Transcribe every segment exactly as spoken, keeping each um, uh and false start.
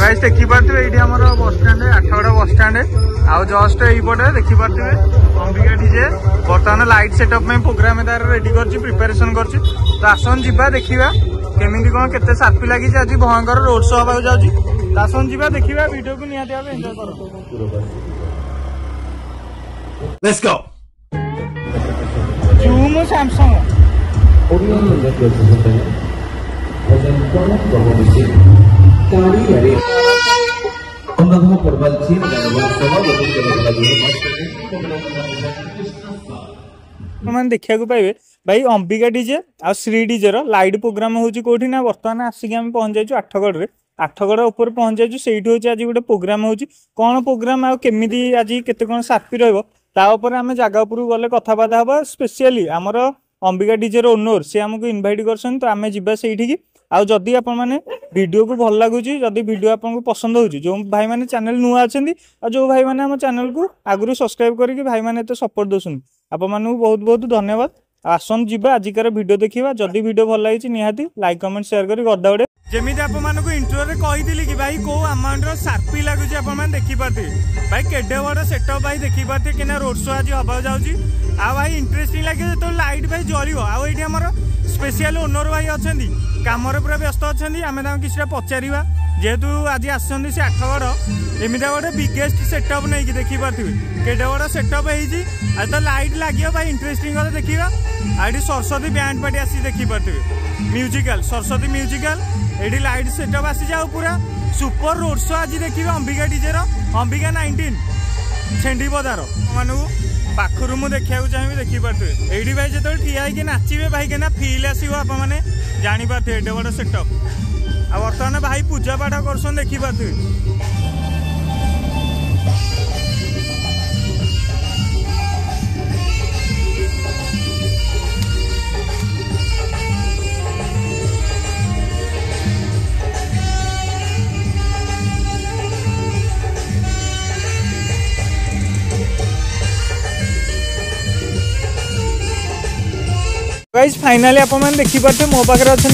Guys देखिपे ये आम bus stand आठगड़ा bus stand आउ जस्ट यपटे देखिपे अंबिका डीजे बर्तमान लाइट सेटअप में प्रोग्राम तार रेडी प्रिपेरेसन कर तो आसन जावा देखा केमी कौन के सार्पी लगी आज भयंकर रोड शो हाँ जाऊँगी तो आसन जावा देखा वीडियो को निहाती भाव एंजॉय कर जूम सैमसंग देखा पाइबे भाई अंबिका डीजे आ श्री डीजे लाइट प्रोग्राम हूँ कौटी ना बर्तमान आसिक आम पहुंच आठगड़ में आठगड़ उपर पहुंच सही आज गोटे प्रोग्राम हूँ कौन प्रोग्राम आमि आज के सार्पी रहा आम जगह गले कथबार्ता हाँ स्पेशली आमर अंबिका डीजे ओनर से आमको इनवाइट करसन तो आम जावा से आउ जदि आपण मैंने वीडियो को भल लगुच जदि वीडियो आपको पसंद हो जो भाई मैंने चैनल नुआ अच्छा और जो भाई मैंने चैनल को आगुरी सब्सक्राइब करके भाई मैंने तो सपोर्ट दौन आप बहुत बहुत धन्यवाद आसन जावा आजिकार वीडियो देखा जदि वीडियो भल लगी निहाती लाइक कमेंट शेयर कर गदागुड़े जमीन आप इंट्रो रे कही कि भाई कौ अमाउंट सार्पी लगुच देखिपारे भाई केडे बड़ सेटअप भाई देखिपारे कि रोड शो आज हवा जाऊँगी आ भाई इंटरेस्टिंग लगे जो लाइट भाई जल्द आठ आमर स्पेशल ओनर भाई अच्छा कम पूरा व्यस्त अच्छा आम किसी पचार जेहेतु आज आसछन्ती से आठगड़ एमती गोटे बिगेस्ट सेटअप नहीं कि देखिपारे केडे बड़ सेटअप होती आज तो लाइट लगे भाई इंटरेस्टिंग कल देखा आठ सरस्वती बैंड पार्टी आसी देखिपारे म्यूजिकाल सरस्वती म्यूजिकाल ये लाइट सेटअप आसी जाओ पूरा सुपर रोड शो आज देखिए अंबिका डीजे अंबिका नाइनटीन छेंडी बदार मानू पाखर मुझे देखा चाहिए देखिपारे ये भाई जो ठिया होगी नाचे भाई क्या फिल आसो आप जापारे एडे बड़ सेटअप आ बर्तमान भाई पूजा पाठ कर देखिपारे गाइज फाइनाली आप देखिपारे मो पाखे अच्छा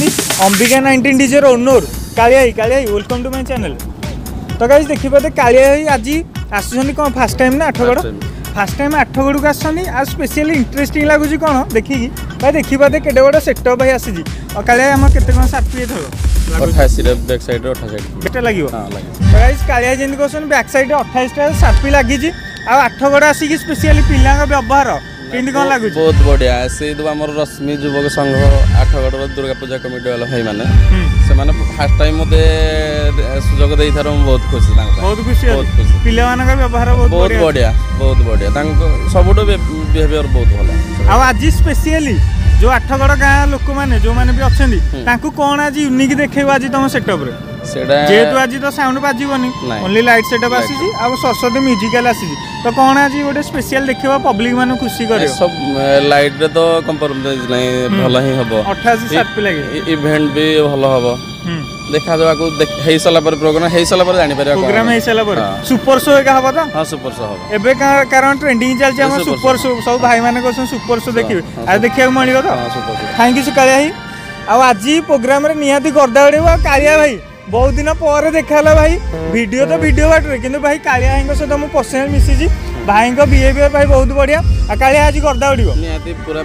Ambika nineteen DJ owner Kalia भाई कालिया भाई वेलकम टू माय चैनल। तो गाइज देखिपारे कालिया भाई आज आसुच्च कौन फास्ट टाइम ना आठगड़ फास्ट टाइम आठगड़ को आसान स्पेशली इंटरेस्टिंग लगुच कौन देखिकी भाई देखिपारे केडे बड़ा सेटअप भाई आसी और कालिया आम के सार्पी लगे तो गाइज कालिया जमी कौन बैक सैड अठाईसटा सार्पी लगी आठगड़ आसिकी स्पेशली पिला व्यवहार बहुत बढ़िया से रश्मि युवक संघ आठगड़ दुर्गा पूजा कमिटी वाला भाई मैंने से माने फर्स्ट टाइम मते सुजोग देई थारो बहुत खुशी बहुत खुशी पिला माने का व्यवहार बहुत बढ़िया बहुत बढ़िया तांको सबटो बिहेवियर बहुत भला आ आज स्पेशली जो आठगड़ गांव लोक माने जो माने भी अछेंदी तांको कोन आज यूनिक देखैबो आज तम सेटअप रे सेडा जेतु आज तो साउंड बाजीबोनी ओनली लाइट सेटअप आसीजी आ सरस्वती म्यूजिकल आसीजी तो कोन आज गोटे स्पेशल देखबा पब्लिक माने खुशी करियो सब लाइट रे तो कंप्रोमाइज नाही भला ही हबो अठासी सात लागे इवेंट भी भलो हबो देखा जावा को हेई साला पर प्रोग्राम हेई साला पर जानि पारे प्रोग्राम हेई साला पर सुपर शो का हबो त हां सुपर शो हबो एबे कारण ट्रेंडिंग चल छै हम सुपर शो सब भाई माने को सुपर शो देखिबे आ देखिया मणियो त हां सुपर शो थैंक यू सुकालिया ही आ आज प्रोग्राम रे नियाती गर्दा उडे कालिया भाई बहुत दिन पर देखाला भाई वीडियो तो वीडियो बाटे कि भाई कालिया भाई सहित मुझे पर्सनाल मिसिजी भाई बिहेवियर भाई बहुत बढ़िया आ कालिया आज गर्दा उड़ो पूरा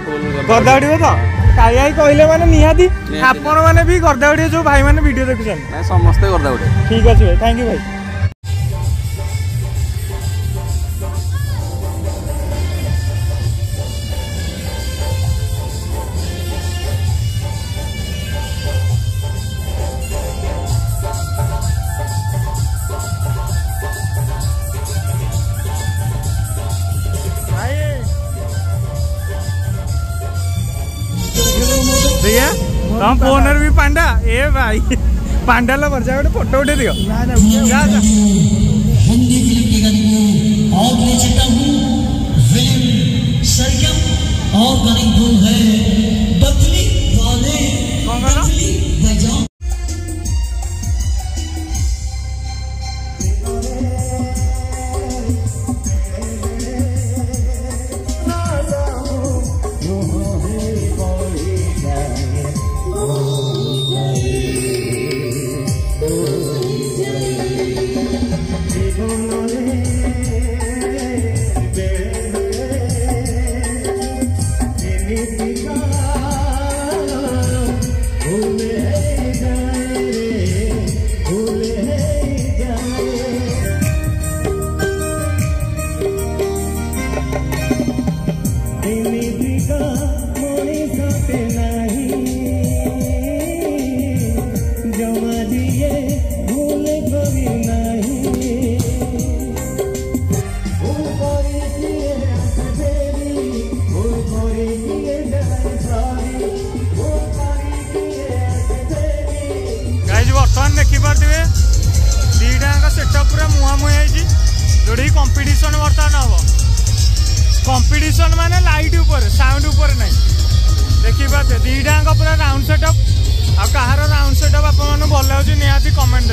गर्दा उड़ो तो कालिया भाई कहले माने निहाती आपण माने भी गर्दा उड़े जो भाई माने वीडियो देखुछन ना समस्त गर्दा उड़े ठीक अछि भाई थैंक यू भाई। तुम फोन भी पांडा ए भाई पांडा ला भर जाओ फोटो उठे दियो और yeah। देखि पारे दीटा सेटअप पूरा मुहांमुही जोड़ी कंपिटिशन बर्तमान हम कंपिटिशन माने लाइट उपर साउंड उपर नहीं देखिए दीटा पूरा राउंड सेटअप आ कहार राउंड सेटअप आप भल लगे निहाती कमेंट।